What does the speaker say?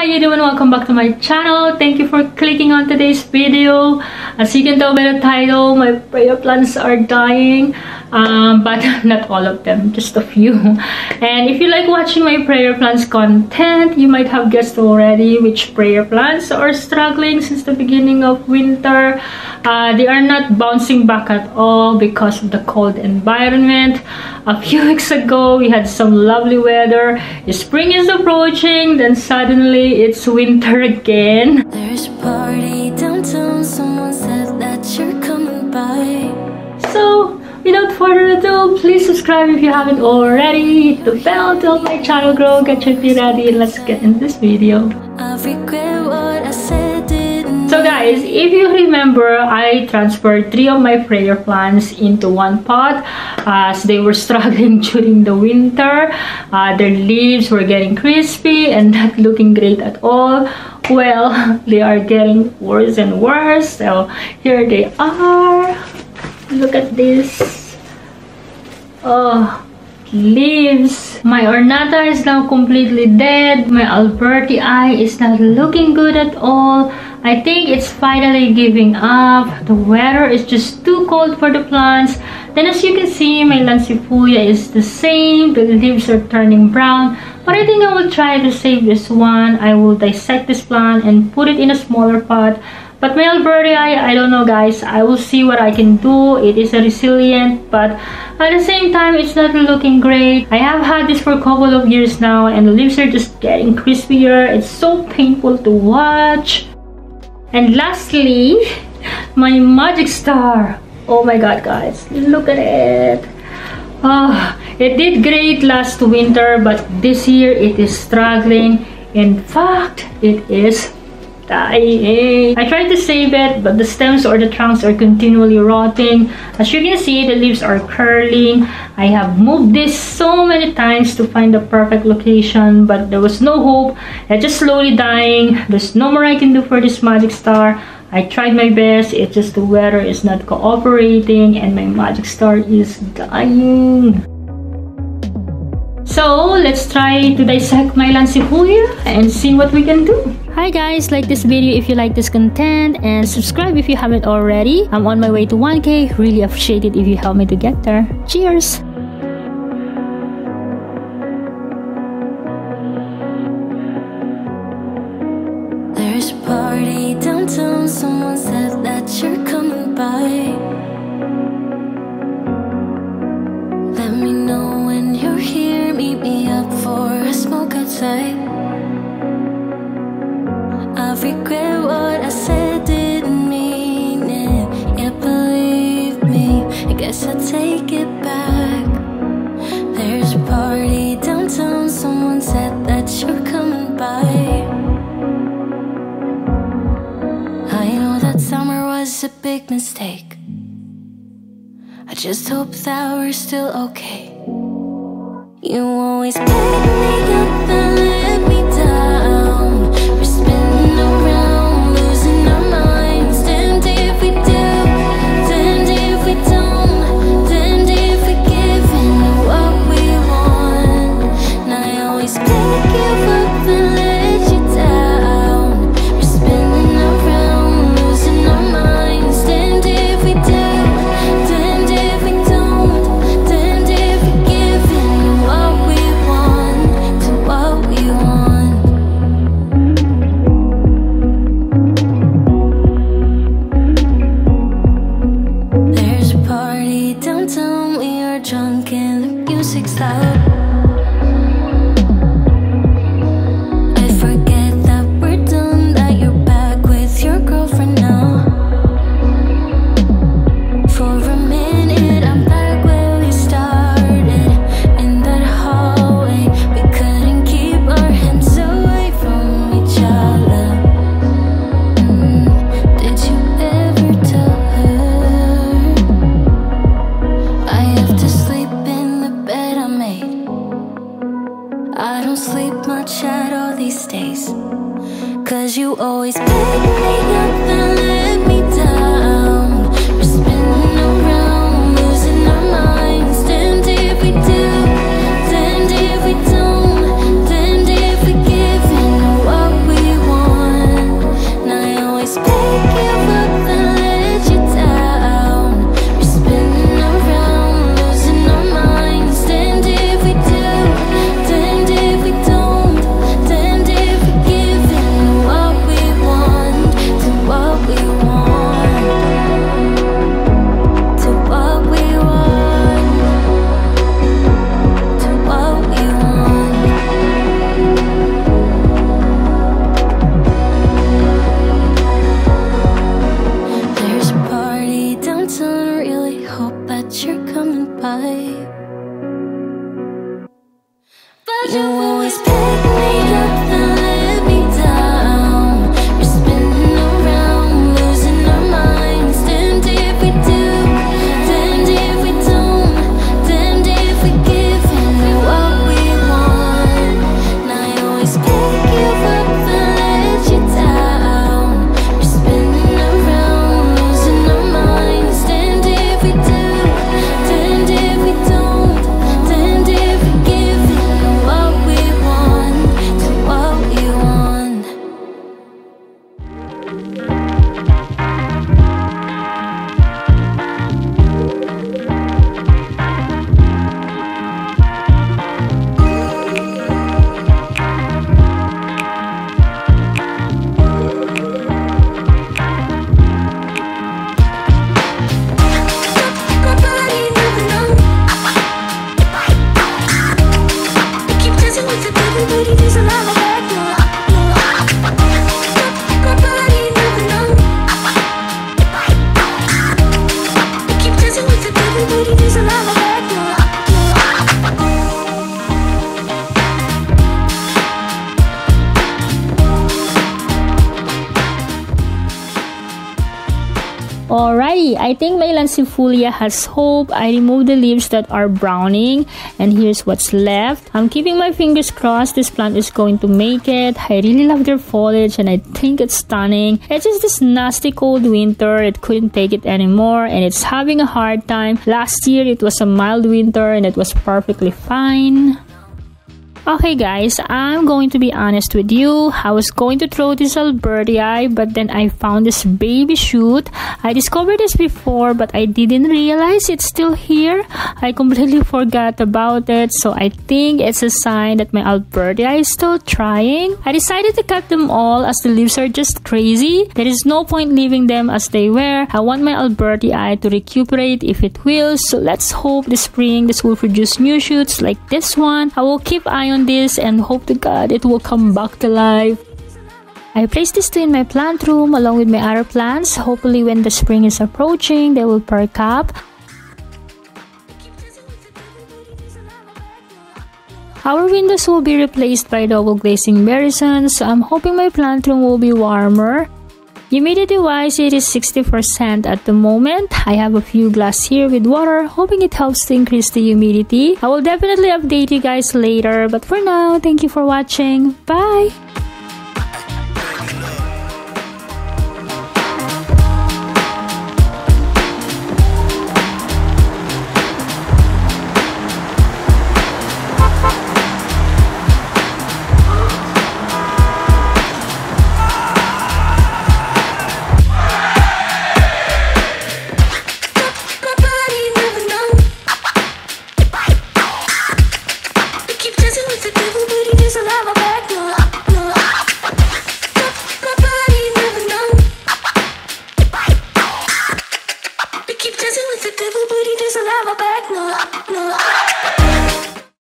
how you doing? Welcome back to my channel. Thank you for clicking on today's video. As you can tell by the title, my prayer plants are dying, but not all of them, just a few. And if you like watching my prayer plants content, you might have guessed already which prayer plants are struggling since the beginning of winter. They are not bouncing back at all because of the cold environment. A few weeks ago, we had some lovely weather. Spring is approaching, then suddenly it's winter again. There's a party downtown, someone said that you're coming by. So, without further ado, please subscribe if you haven't already. Hit the bell to help my channel grow. Get your tea ready and let's get in this video. So guys, if you remember, I transferred three of my prayer plants into one pot as they were struggling during the winter. Their leaves were getting crispy and not looking great at all. Well, they are getting worse and worse. So here they are. Look at this. Oh, leaves. My Ornata is now completely dead. My Albertii eye is not looking good at all. I think it's finally giving up. The weather is just too cold for the plants. Then as you can see, my Lancifolia is the same. The leaves are turning brown. But I think I will try to save this one. I will dissect this plant and put it in a smaller pot. But my Albertii, I don't know guys. I will see what I can do. It is a resilient, but at the same time, it's not looking great. I have had this for a couple of years now and the leaves are just getting crispier. It's so painful to watch. And lastly, my Magic Star. Oh my god guys, look at it. Oh, it did great last winter, but this year it is struggling. In fact, it is dying. I tried to save it, but the stems or the trunks are continually rotting. As you can see, the leaves are curling. I have moved this so many times to find the perfect location, but there was no hope. It's just slowly dying. There's no more I can do for this Magic Star. I tried my best. It's just the weather is not cooperating and my Magic Star is dying. So let's try to dissect my Lancifolia and see what we can do. Hi guys, like this video if you like this content and subscribe if you haven't already. I'm on my way to 1K. Really appreciate it if you help me to get there. Cheers! There's a party downtown, someone said that you're coming by. Let me know when you're here. Meet me up for a smoke outside. I regret what I said, didn't mean it. Yeah, believe me, I guess I'll take it back. There's a party downtown, someone said that you're coming by. I know that summer was a big mistake. I just hope that we're still okay. You always pick me up and let me down. We're spinning around, losing our minds. Damned if we do, damned if we don't, damned if we're giving what we want. And I always pick you up and let you down. We're spinning around, losing our minds. Damned if we do, damned if we don't, damned if we're giving what we want. There's a party downtown, we are drunk and the music's loud. I forget that we're done, that you're back with your girlfriend now. For a minute I'm back where we started, in that hallway. We couldn't keep our hands away from each other. Did you ever tell her I have to sleep in the bed I made? I don't sleep much at all these days, 'cause you always pick me up and let me down. We're spinning around, losing our minds. Damned if we do, damned if we don't, damned if we're giving what we Alrighty, I think my Lancifolia has hope. I removed the leaves that are browning and here's what's left. I'm keeping my fingers crossed this plant is going to make it. I really love their foliage and I think it's stunning. It's just this nasty cold winter. It couldn't take it anymore and it's having a hard time. Last year it was a mild winter and it was perfectly fine. Okay guys, I'm going to be honest with you. I was going to throw this Albertii, but then I found this baby shoot. I discovered this before, but I didn't realize it's still here. I completely forgot about it, so I think it's a sign that my Albertii is still trying. I decided to cut them all as the leaves are just crazy. There is no point leaving them as they were. I want my Albertii to recuperate if it will, so let's hope this spring this will produce new shoots like this one. I will keep eyeing on this and hope to God it will come back to life. I placed these two in my plant room along with my other plants. Hopefully when the spring is approaching they will perk up. Our windows will be replaced by double glazing barrisons, so I'm hoping my plant room will be warmer. Humidity wise, it is 60% at the moment. I have a few glasses here with water, hoping it helps to increase the humidity. I will definitely update you guys later, but for now, thank you for watching. Bye! Keep dancing with the devil, but he doesn't have a back. No, no.